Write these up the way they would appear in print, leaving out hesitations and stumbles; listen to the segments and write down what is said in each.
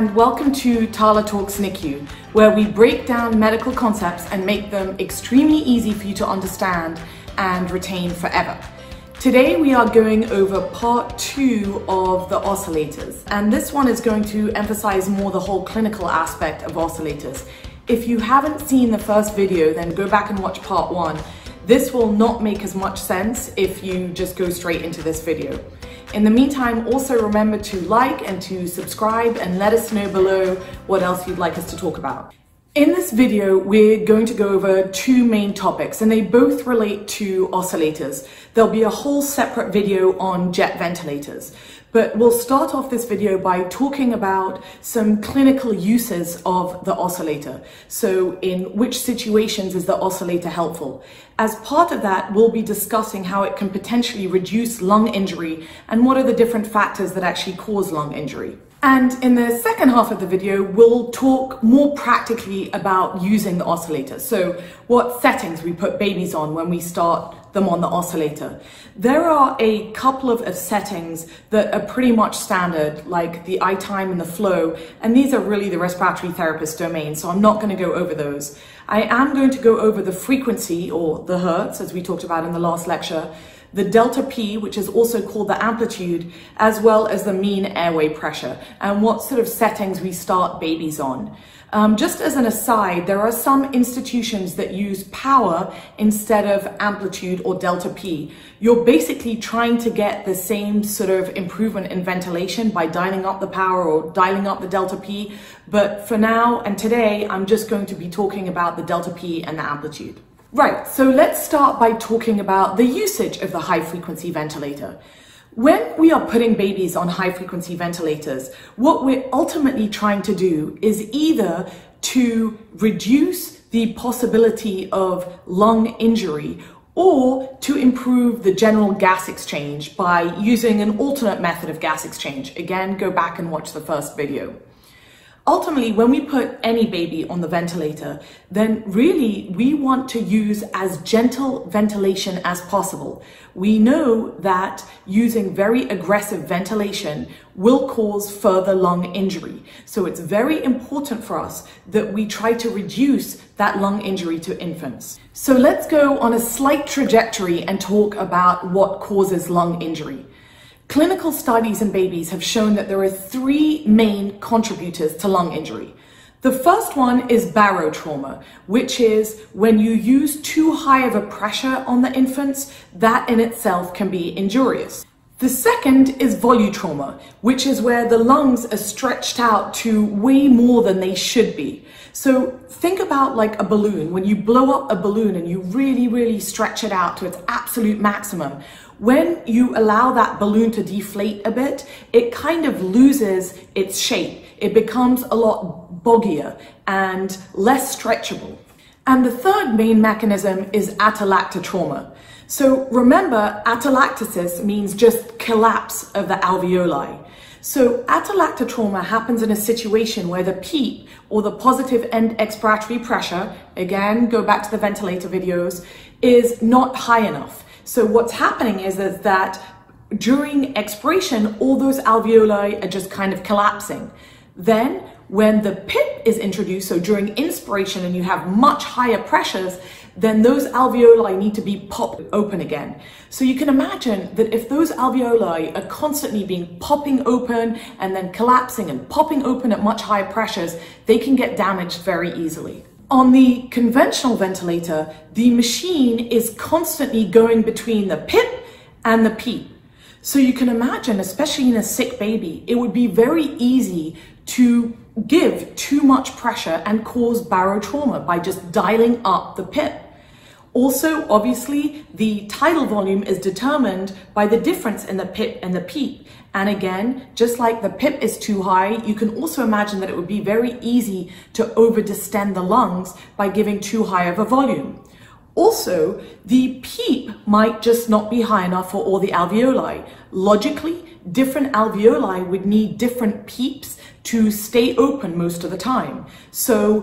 and welcome to Tala Talks NICU, where we break down medical concepts and make them extremely easy for you to understand and retain forever. Today we are going over part 2 of the oscillators, and this one is going to emphasize more the whole clinical aspect of oscillators. If you haven't seen the first video, then go back and watch part 1. This will not make as much sense if you just go straight into this video. In the meantime, also remember to like and to subscribe, and let us know below what else you'd like us to talk about. In this video, we're going to go over 2 main topics, and they both relate to oscillators. There'll be a whole separate video on jet ventilators, but we'll start off this video by talking about some clinical uses of the oscillator. So in which situations is the oscillator helpful? As part of that, we'll be discussing how it can potentially reduce lung injury and what are the different factors that actually cause lung injury. And in the second half of the video, we'll talk more practically about using the oscillator. So what settings we put babies on when we start them on the oscillator. There are a couple of settings that are pretty much standard, like the I time and the flow, and these are really the respiratory therapist domain, so I'm not going to go over those. I am going to go over the frequency, or the Hz, as we talked about in the last lecture, the delta P, which is also called the amplitude, as well as the mean airway pressure, and what sort of settings we start babies on. Just as an aside, there are some institutions that use power instead of amplitude or delta P. You're basically trying to get the same sort of improvement in ventilation by dialing up the power or dialing up the delta P, but for now and today, I'm just going to be talking about the delta P and the amplitude. Right, so let's start by talking about the usage of the high-frequency ventilator. When we are putting babies on high-frequency ventilators, what we're ultimately trying to do is either to reduce the possibility of lung injury or to improve the general gas exchange by using an alternate method of gas exchange. Again, go back and watch the first video. Ultimately, when we put any baby on the ventilator, then really we want to use as gentle ventilation as possible. We know that using very aggressive ventilation will cause further lung injury. So it's very important for us that we try to reduce that lung injury to infants. So let's go on a slight trajectory and talk about what causes lung injury. Clinical studies in babies have shown that there are 3 main contributors to lung injury. The first one is barotrauma, which is when you use too high of a pressure on the infants, that in itself can be injurious. The second is volutrauma, which is where the lungs are stretched out to way more than they should be. So think about like a balloon. When you blow up a balloon and you really stretch it out to its absolute maximum, when you allow that balloon to deflate a bit, it kind of loses its shape. It becomes a lot boggier and less stretchable. And the third main mechanism is atelectatrauma. So remember, atelectasis means just collapse of the alveoli. So atelectatrauma happens in a situation where the PEEP, or the positive end expiratory pressure, again, go back to the ventilator videos, is not high enough. So what's happening is that during expiration, all those alveoli are just kind of collapsing. Then when the PIP is introduced, so during inspiration and you have much higher pressures, then those alveoli need to be popped open again. So you can imagine that if those alveoli are constantly being popping open and then collapsing and popping open at much higher pressures, they can get damaged very easily. On the conventional ventilator, the machine is constantly going between the PIP and the PEEP. So you can imagine, especially in a sick baby, it would be very easy to give too much pressure and cause barotrauma by just dialing up the PIP. Also, obviously, the tidal volume is determined by the difference in the PIP and the PEEP. And again, just like the PIP is too high, you can also imagine that it would be very easy to over-distend the lungs by giving too high of a volume. Also, the PEEP might just not be high enough for all the alveoli. Logically, different alveoli would need different PEEPs to stay open most of the time. So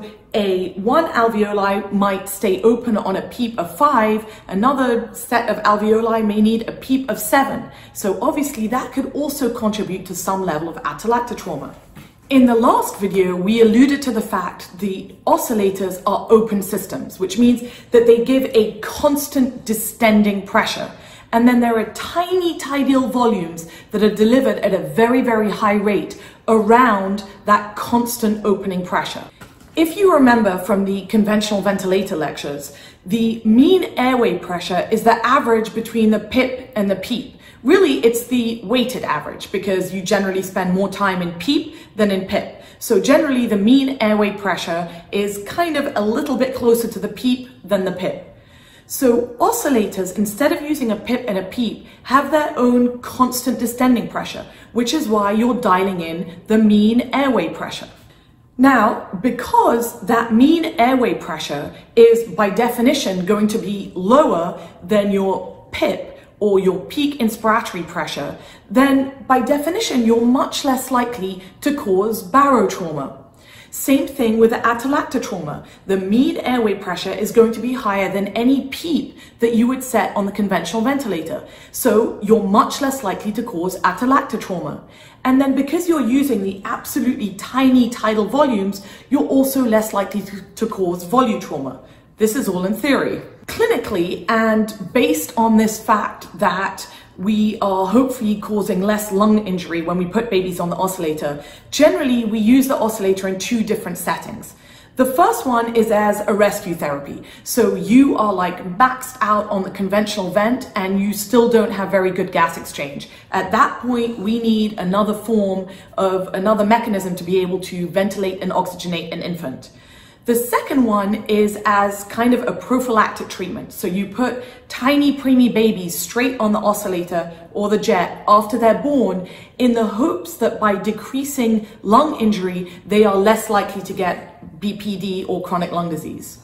one alveoli might stay open on a PEEP of 5, another set of alveoli may need a PEEP of 7. So obviously that could also contribute to some level of atelectatrauma. In the last video, we alluded to the fact the oscillators are open systems, which means that they give a constant distending pressure. And then there are tiny tidal volumes that are delivered at a very, very high rate around that constant opening pressure. If you remember from the conventional ventilator lectures, the mean airway pressure is the average between the PIP and the PEEP. Really, it's the weighted average because you generally spend more time in PEEP than in PIP. So generally, the mean airway pressure is kind of a little bit closer to the PEEP than the PIP. So oscillators, instead of using a PIP and a PEEP, have their own constant distending pressure, which is why you're dialing in the mean airway pressure. Now, because that mean airway pressure is by definition going to be lower than your PIP, or your peak inspiratory pressure, then by definition, you're much less likely to cause barotrauma. Same thing with the atelecta trauma. The mean airway pressure is going to be higher than any PEEP that you would set on the conventional ventilator. So you're much less likely to cause atelecta trauma. And then because you're using the absolutely tiny tidal volumes, you're also less likely to cause volume trauma. This is all in theory. Clinically, and based on this fact that we are hopefully causing less lung injury when we put babies on the oscillator, generally we use the oscillator in two different settings. The first one is as a rescue therapy. So you are like maxed out on the conventional vent and you still don't have very good gas exchange. At that point, we need another form of another mechanism to be able to ventilate and oxygenate an infant. The second one is as kind of a prophylactic treatment. So you put tiny preemie babies straight on the oscillator or the jet after they're born in the hopes that by decreasing lung injury, they are less likely to get BPD or chronic lung disease.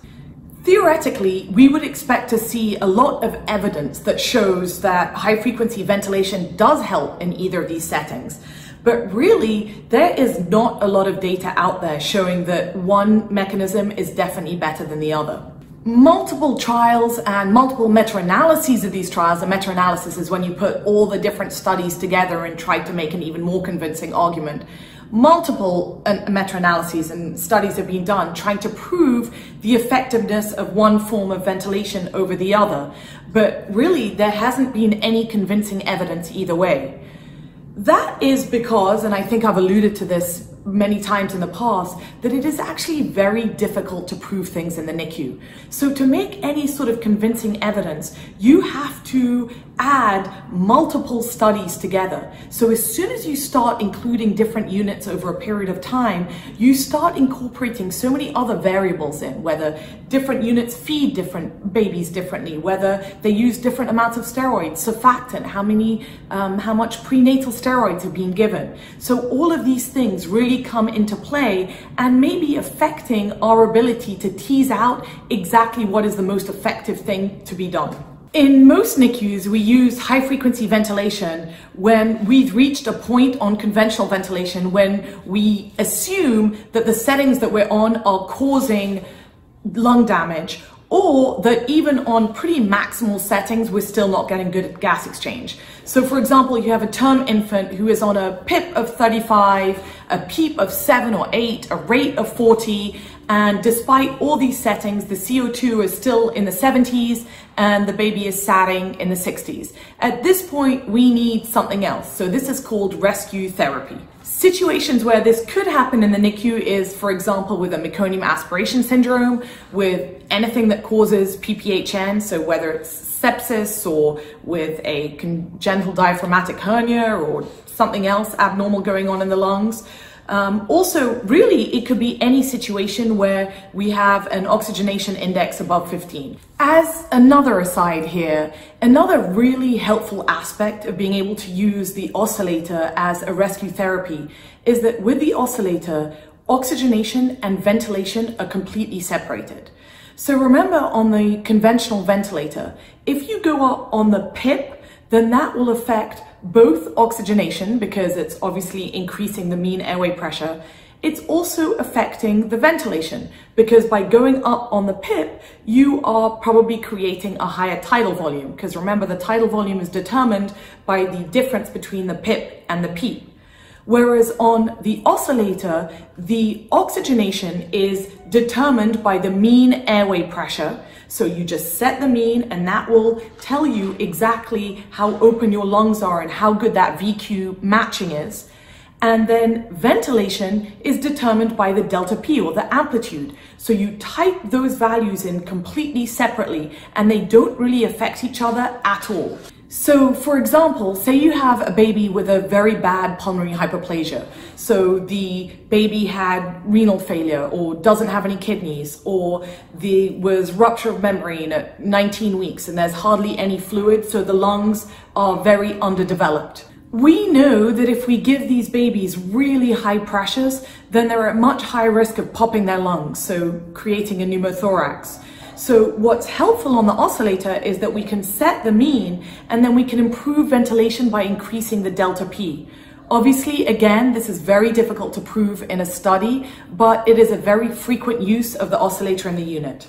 Theoretically, we would expect to see a lot of evidence that shows that high-frequency ventilation does help in either of these settings. But really, there is not a lot of data out there showing that one mechanism is definitely better than the other. Multiple trials and multiple meta-analyses of these trials, a meta-analysis is when you put all the different studies together and try to make an even more convincing argument. Multiple meta-analyses and studies have been done trying to prove the effectiveness of one form of ventilation over the other. But really, there hasn't been any convincing evidence either way. That is because, and I think I've alluded to this many times in the past, that it is actually very difficult to prove things in the NICU. So to make any sort of convincing evidence, you have to add multiple studies together. So as soon as you start including different units over a period of time, you start incorporating so many other variables in, whether different units feed different babies differently, whether they use different amounts of steroids, surfactant, how much prenatal steroids have been given. So all of these things really come into play and may be affecting our ability to tease out exactly what is the most effective thing to be done. In most NICUs, we use high-frequency ventilation when we've reached a point on conventional ventilation when we assume that the settings that we're on are causing lung damage, or that even on pretty maximal settings, we're still not getting good gas exchange. So for example, you have a term infant who is on a PIP of 35, a PEEP of 7 or 8, a rate of 40, and despite all these settings, the CO2 is still in the 70s and the baby is satting in the 60s. At this point, we need something else. So this is called rescue therapy. Situations where this could happen in the NICU is, for example, with a meconium aspiration syndrome, with anything that causes PPHN, so whether it's sepsis or with a congenital diaphragmatic hernia or something else abnormal going on in the lungs. Also, really, it could be any situation where we have an oxygenation index above 15. As another aside here, another really helpful aspect of being able to use the oscillator as a rescue therapy is that with the oscillator, oxygenation and ventilation are completely separated. So remember, on the conventional ventilator, if you go up on the PIP, then that will affect both oxygenation, because it's obviously increasing the mean airway pressure. It's also affecting the ventilation, because by going up on the PIP, you are probably creating a higher tidal volume, because remember, the tidal volume is determined by the difference between the PIP and the PEEP. Whereas on the oscillator, the oxygenation is determined by the mean airway pressure. So you just set the mean and that will tell you exactly how open your lungs are and how good that VQ matching is. And then ventilation is determined by the delta P or the amplitude. So you type those values in completely separately and they don't really affect each other at all. So for example, say you have a baby with a very bad pulmonary hyperplasia. So the baby had renal failure or doesn't have any kidneys, or there was rupture of membrane at 19 weeks and there's hardly any fluid, so the lungs are very underdeveloped. We know that if we give these babies really high pressures, then they're at much higher risk of popping their lungs, so creating a pneumothorax. So what's helpful on the oscillator is that we can set the mean and then we can improve ventilation by increasing the delta P. Obviously, again, this is very difficult to prove in a study, but it is a very frequent use of the oscillator in the unit.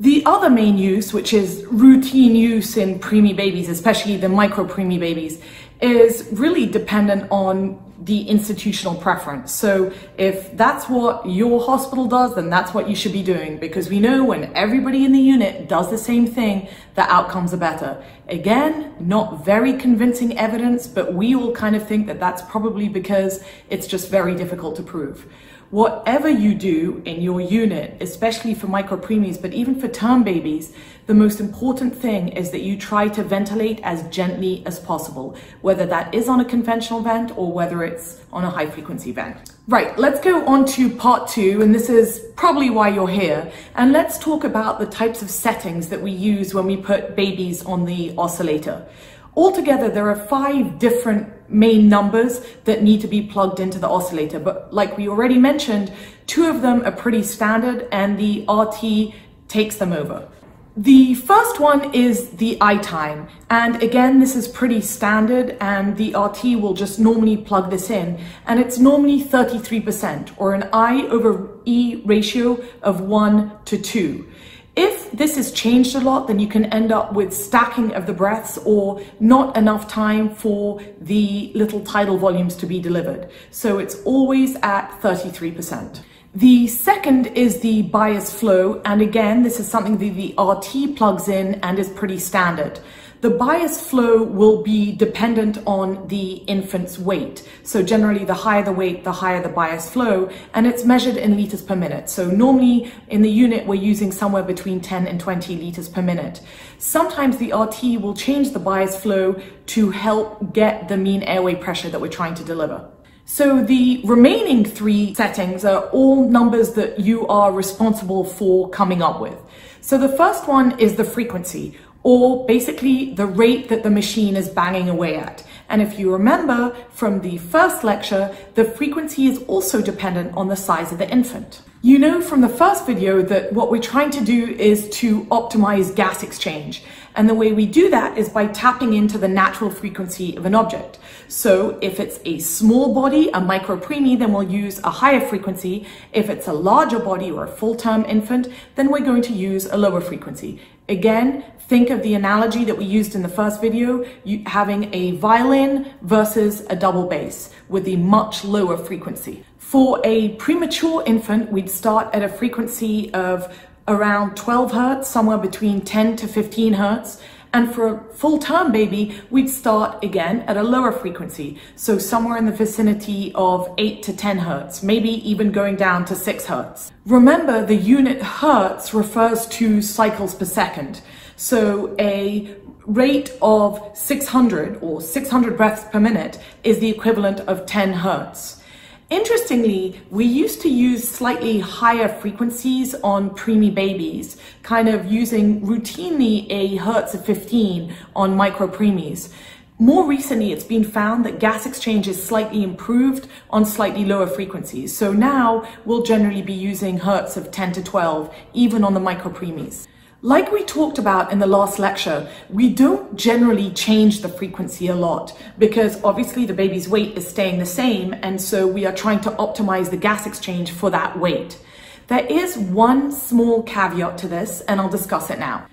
The other main use, which is routine use in preemie babies, especially the micro-preemie babies, is really dependent on the institutional preference. So if that's what your hospital does, then that's what you should be doing, because we know when everybody in the unit does the same thing, the outcomes are better. Again, not very convincing evidence, but we all kind of think that that's probably because it's just very difficult to prove. Whatever you do in your unit, especially for micro-preemies, but even for term babies, the most important thing is that you try to ventilate as gently as possible, whether that is on a conventional vent or whether it's on a high-frequency vent. Right, let's go on to part 2, and this is probably why you're here, and let's talk about the types of settings that we use when we put babies on the oscillator. Altogether, there are 5 different main numbers that need to be plugged into the oscillator, but like we already mentioned, 2 of them are pretty standard and the RT takes them over. The first one is the I time, and again, this is pretty standard and the RT will just normally plug this in, and it's normally 33% or an I over E ratio of 1 to 2. If this is changed a lot, then you can end up with stacking of the breaths or not enough time for the little tidal volumes to be delivered. So it's always at 33%. The second is the bias flow. And again, this is something that the RT plugs in and is pretty standard. The bias flow will be dependent on the infant's weight. So generally, the higher the weight, the higher the bias flow, and it's measured in liters per minute. So normally in the unit, we're using somewhere between 10 and 20 liters per minute. Sometimes the RT will change the bias flow to help get the mean airway pressure that we're trying to deliver. So the remaining 3 settings are all numbers that you are responsible for coming up with. So the first one is the frequency, or basically the rate that the machine is banging away at. And if you remember from the first lecture, the frequency is also dependent on the size of the infant. You know from the first video that what we're trying to do is to optimize gas exchange. And the way we do that is by tapping into the natural frequency of an object. So if it's a small body, a micro-preemie, then we'll use a higher frequency. If it's a larger body or a full-term infant, then we're going to use a lower frequency. Again, think of the analogy that we used in the first video, having a violin versus a double bass with the much lower frequency. For a premature infant, we'd start at a frequency of around 12 hertz, somewhere between 10 to 15 hertz. And for a full-term baby, we'd start again at a lower frequency. So somewhere in the vicinity of 8 to 10 hertz, maybe even going down to 6 hertz. Remember, the unit hertz refers to cycles per second. So a rate of 600 or 600 breaths per minute is the equivalent of 10 hertz. Interestingly, we used to use slightly higher frequencies on preemie babies, kind of using routinely a hertz of 15 on micro-preemies. More recently, it's been found that gas exchange is slightly improved on slightly lower frequencies. So now we'll generally be using hertz of 10 to 12, even on the micro-preemies. Like we talked about in the last lecture, we don't generally change the frequency a lot because obviously the baby's weight is staying the same, and so we are trying to optimize the gas exchange for that weight. There is one small caveat to this, and I'll discuss it now.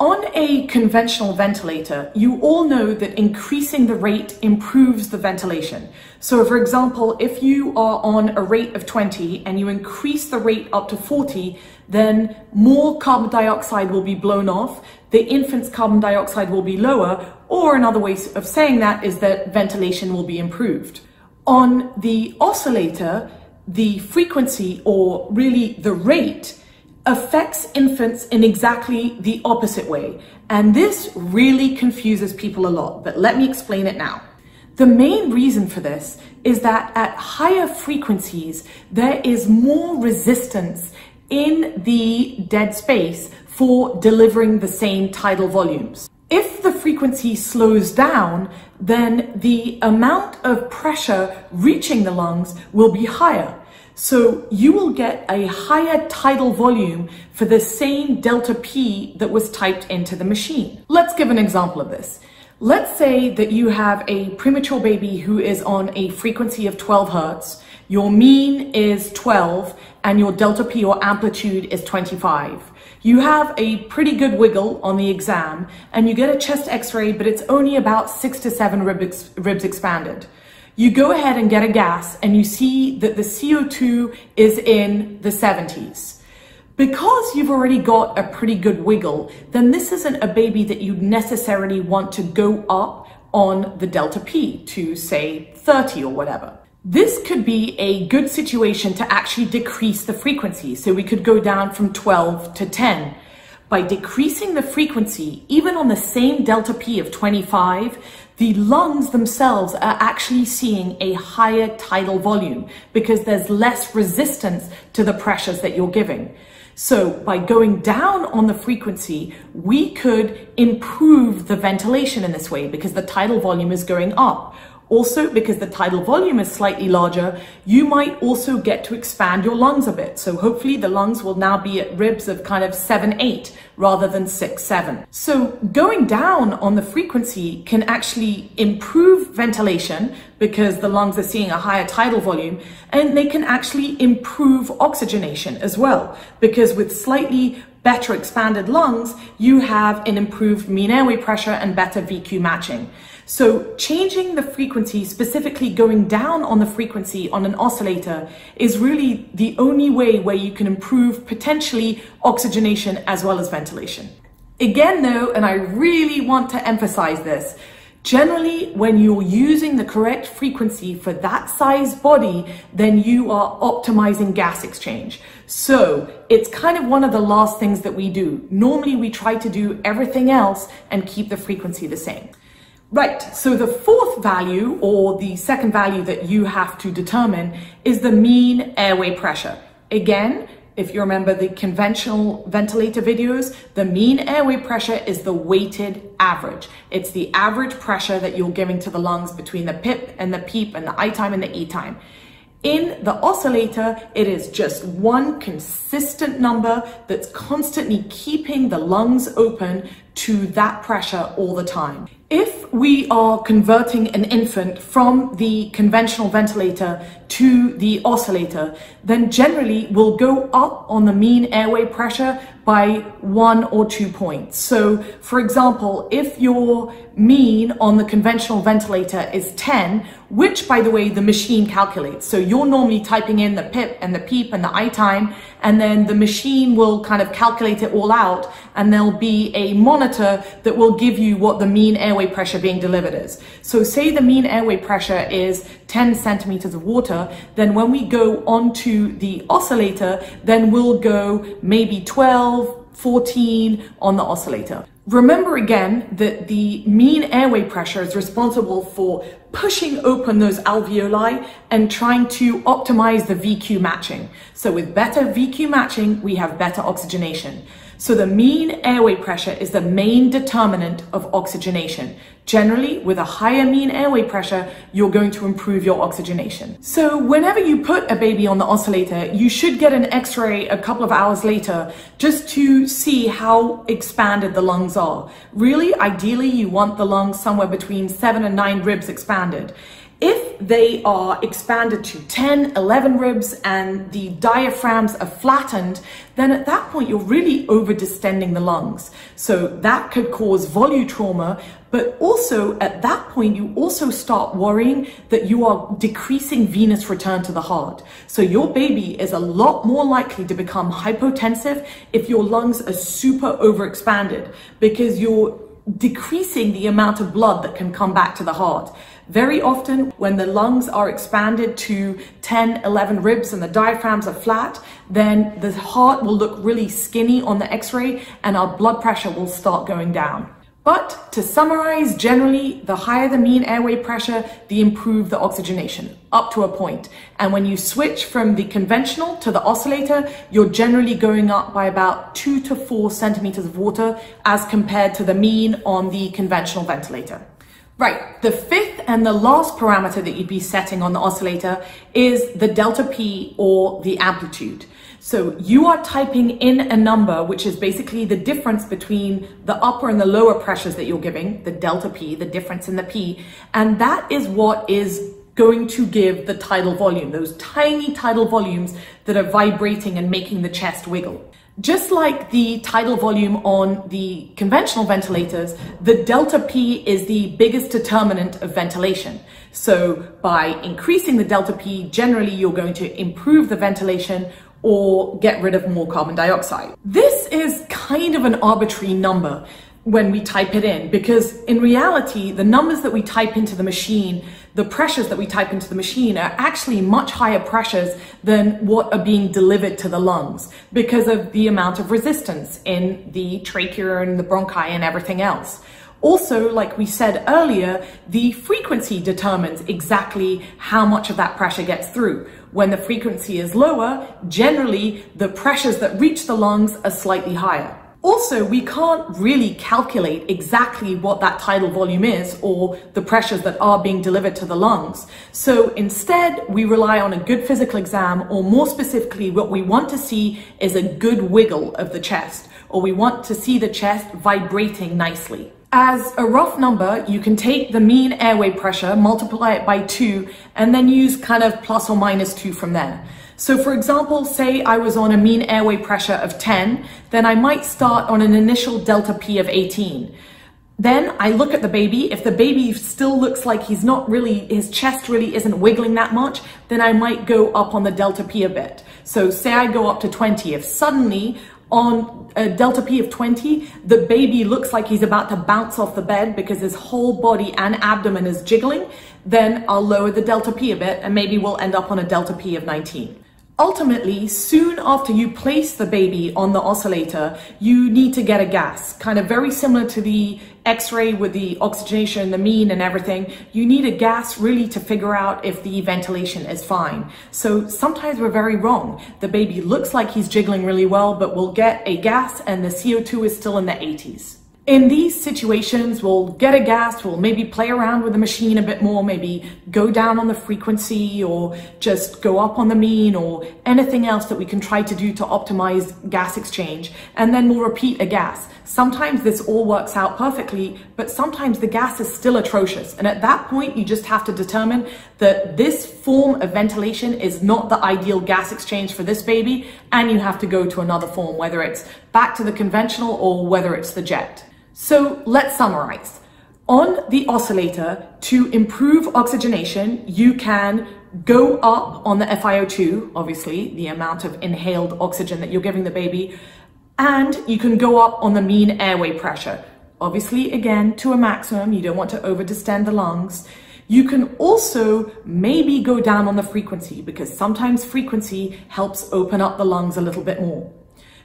On a conventional ventilator, you all know that increasing the rate improves the ventilation. So for example, if you are on a rate of 20 and you increase the rate up to 40, then more carbon dioxide will be blown off, the infant's carbon dioxide will be lower, or another way of saying that is that ventilation will be improved. On the oscillator, the frequency, or really the rate, affects infants in exactly the opposite way. And this really confuses people a lot, but let me explain it now. The main reason for this is that at higher frequencies, there is more resistance in the dead space for delivering the same tidal volumes. If the frequency slows down, then the amount of pressure reaching the lungs will be higher. So you will get a higher tidal volume for the same delta P that was typed into the machine. Let's give an example of this. Let's say that you have a premature baby who is on a frequency of 12 hertz, your mean is 12, and your delta P or amplitude is 25. You have a pretty good wiggle on the exam, and you get a chest x-ray, but it's only about 6 to 7 ribs expanded. You go ahead and get a gas and you see that the CO2 is in the 70s. Because you've already got a pretty good wiggle, then this isn't a baby that you'd necessarily want to go up on the delta P to say 30 or whatever. This could be a good situation to actually decrease the frequency. So we could go down from 12 to 10. By decreasing the frequency, even on the same delta P of 25, the lungs themselves are actually seeing a higher tidal volume because there's less resistance to the pressures that you're giving. So by going down on the frequency, we could improve the ventilation in this way because the tidal volume is going up. Also, because the tidal volume is slightly larger, you might also get to expand your lungs a bit. So hopefully the lungs will now be at ribs of kind of 7, 8 rather than 6, 7. So going down on the frequency can actually improve ventilation because the lungs are seeing a higher tidal volume, and they can actually improve oxygenation as well, because with slightly better expanded lungs, you have an improved mean airway pressure and better VQ matching. So changing the frequency, specifically going down on the frequency on an oscillator, is really the only way where you can improve potentially oxygenation as well as ventilation. Again though, and I really want to emphasize this, generally when you're using the correct frequency for that size body, then you are optimizing gas exchange. So it's kind of one of the last things that we do. Normally we try to do everything else and keep the frequency the same. Right, so the fourth value, or the second value that you have to determine, is the mean airway pressure. Again, if you remember the conventional ventilator videos, the mean airway pressure is the weighted average. It's the average pressure that you're giving to the lungs between the pip and the PEEP and the I time and the E time. In the oscillator, it is just one consistent number that's constantly keeping the lungs open to that pressure all the time. If we are converting an infant from the conventional ventilator to the oscillator, then generally we'll go up on the mean airway pressure by 1 or 2 points. So for example, if your mean on the conventional ventilator is 10, which by the way, the machine calculates. So you're normally typing in the pip and the PEEP and the I time, and then the machine will kind of calculate it all out, and there'll be a monitor that will give you what the mean airway pressure being delivered is. So say the mean airway pressure is 10 centimeters of water, then when we go onto the oscillator, then we'll go maybe 12, 14 on the oscillator. Remember again that the mean airway pressure is responsible for pushing open those alveoli and trying to optimize the VQ matching. So with better VQ matching, we have better oxygenation. So the mean airway pressure is the main determinant of oxygenation. Generally, with a higher mean airway pressure, you're going to improve your oxygenation. So whenever you put a baby on the oscillator, you should get an x-ray a couple of hours later just to see how expanded the lungs are. Really, ideally, you want the lungs somewhere between 7 and 9 ribs expanded. If they are expanded to 10, 11 ribs and the diaphragms are flattened, then at that point you're really over-distending the lungs. So that could cause volutrauma, but also at that point you also start worrying that you are decreasing venous return to the heart. So your baby is a lot more likely to become hypotensive if your lungs are super overexpanded, because you're decreasing the amount of blood that can come back to the heart. Very often when the lungs are expanded to 10, 11 ribs and the diaphragms are flat, then the heart will look really skinny on the x-ray and our blood pressure will start going down. But to summarize, generally, the higher the mean airway pressure, the improved the oxygenation, up to a point. And when you switch from the conventional to the oscillator, you're generally going up by about 2 to 4 centimeters of water as compared to the mean on the conventional ventilator. Right, the fifth and the last parameter that you'd be setting on the oscillator is the delta P or the amplitude. So you are typing in a number, which is basically the difference between the upper and the lower pressures that you're giving, the delta P, the difference in the P, and that is what is going to give the tidal volume, those tiny tidal volumes that are vibrating and making the chest wiggle. Just like the tidal volume on the conventional ventilators, the delta P is the biggest determinant of ventilation. So by increasing the delta P, generally you're going to improve the ventilation or get rid of more carbon dioxide. This is kind of an arbitrary number when we type it in, because in reality, the numbers that we type into the machine, the pressures that we type into the machine are actually much higher pressures than what are being delivered to the lungs because of the amount of resistance in the trachea and the bronchi and everything else. Also, like we said earlier, the frequency determines exactly how much of that pressure gets through. When the frequency is lower, generally the pressures that reach the lungs are slightly higher. Also, we can't really calculate exactly what that tidal volume is or the pressures that are being delivered to the lungs. So instead, we rely on a good physical exam, or more specifically, what we want to see is a good wiggle of the chest, or we want to see the chest vibrating nicely. As a rough number, you can take the mean airway pressure, multiply it by 2, and then use kind of plus or minus 2 from there. So for example, say I was on a mean airway pressure of 10, then I might start on an initial delta P of 18. Then I look at the baby. If the baby still looks like he's not really, his chest really isn't wiggling that much, then I might go up on the delta P a bit. So say I go up to 20. If suddenly on a delta P of 20, the baby looks like he's about to bounce off the bed because his whole body and abdomen is jiggling, then I'll lower the delta P a bit and maybe we'll end up on a delta P of 19. Ultimately, soon after you place the baby on the oscillator, you need to get a gas, kind of very similar to the x-ray with the oxygenation, the mean and everything. You need a gas really to figure out if the ventilation is fine. So sometimes we're very wrong. The baby looks like he's jiggling really well, but we'll get a gas and the CO2 is still in the 80s. In these situations, we'll get a gas, we'll maybe play around with the machine a bit more, maybe go down on the frequency or just go up on the mean or anything else that we can try to do to optimize gas exchange. And then we'll repeat a gas. Sometimes this all works out perfectly, but sometimes the gas is still atrocious. And at that point, you just have to determine that this form of ventilation is not the ideal gas exchange for this baby, and you have to go to another form, whether it's back to the conventional or whether it's the jet. So let's summarize. On the oscillator, to improve oxygenation, you can go up on the FiO2, obviously, the amount of inhaled oxygen that you're giving the baby, and you can go up on the mean airway pressure. Obviously, again, to a maximum, you don't want to over-distend the lungs. You can also maybe go down on the frequency because sometimes frequency helps open up the lungs a little bit more.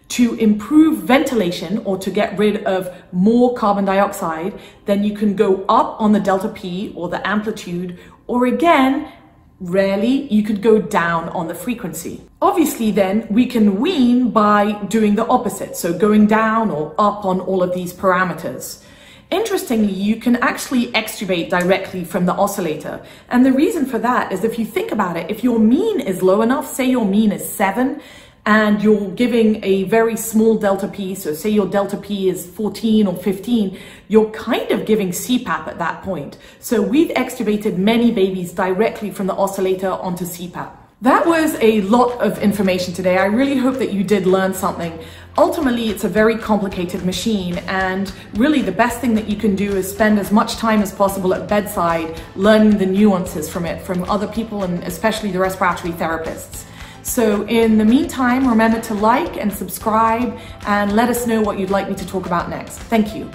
To improve ventilation or to get rid of more carbon dioxide, then you can go up on the delta P or the amplitude, or again, rarely, you could go down on the frequency. Obviously then, we can wean by doing the opposite, so going down or up on all of these parameters. Interestingly, you can actually extubate directly from the oscillator. And the reason for that is if you think about it, if your mean is low enough, say your mean is 7, and you're giving a very small delta P, so say your delta P is 14 or 15, you're kind of giving CPAP at that point. So we've extubated many babies directly from the oscillator onto CPAP. That was a lot of information today. I really hope that you did learn something. Ultimately, it's a very complicated machine, and really the best thing that you can do is spend as much time as possible at bedside learning the nuances from it from other people, and especially the respiratory therapists. So in the meantime, remember to like and subscribe and let us know what you'd like me to talk about next. Thank you.